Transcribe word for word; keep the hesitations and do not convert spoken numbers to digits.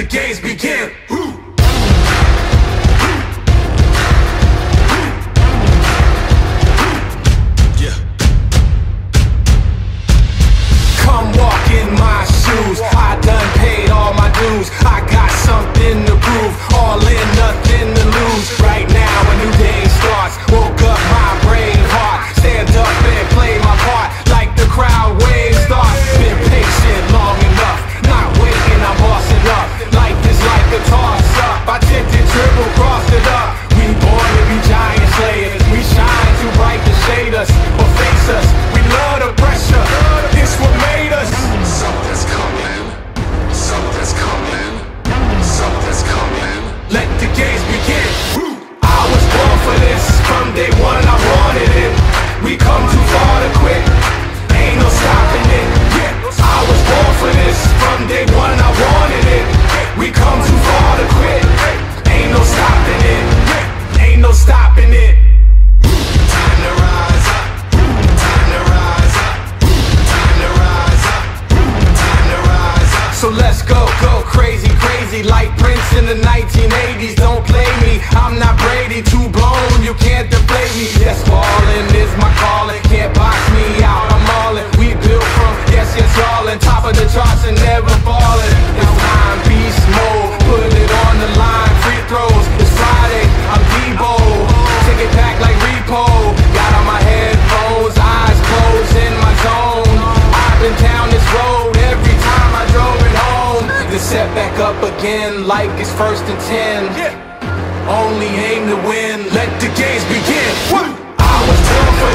the games begin. Who? Yeah. Come walk in my shoes. I done paid all my dues. I got something to prove. All in, nothing to lose. Right now, a new day starts. Woke up my brain hard. Stand up and play my part. Like the crowd waves start. Been patient long enough. Not waiting, I'm bossing up. Life is like a toss-up. I tipped it, triple, crossed it up. We born to be giant slayers. We shine too bright to shade us or face us. We love the pressure. It's what made us. Something's coming. Something's coming. Something's coming. Let the games begin. I was born for this. From day one, I wanted it. We come too far to quit. Ain't no stopping it. Yeah. I was born for this. From day one, I wanted it. We come too far to quit. Ain't no stopping it. Yeah. Ain't no stopping it. Time to rise up. Time to rise up. Time to rise up. Time to rise up. So let's go, go crazy, crazy like Prince in the nineteen eighties. Don't play me. I'm not Brady. Too blown. You can't deflate me. Yes, ballin' is my calling. Can't box me out. I'm all in. We built from yes, yes, all in. Top of the charts and never falling. It's time, beast mode. Put it on the line. Free throws. It's Friday. I'm Debo. Take it back like repo. Got on my headphones. Eyes closed in my zone. I've been down this road every time I drove it home. Then set back up again like it's first and ten. Yeah. Only aim to win, let the games begin. What? I was born for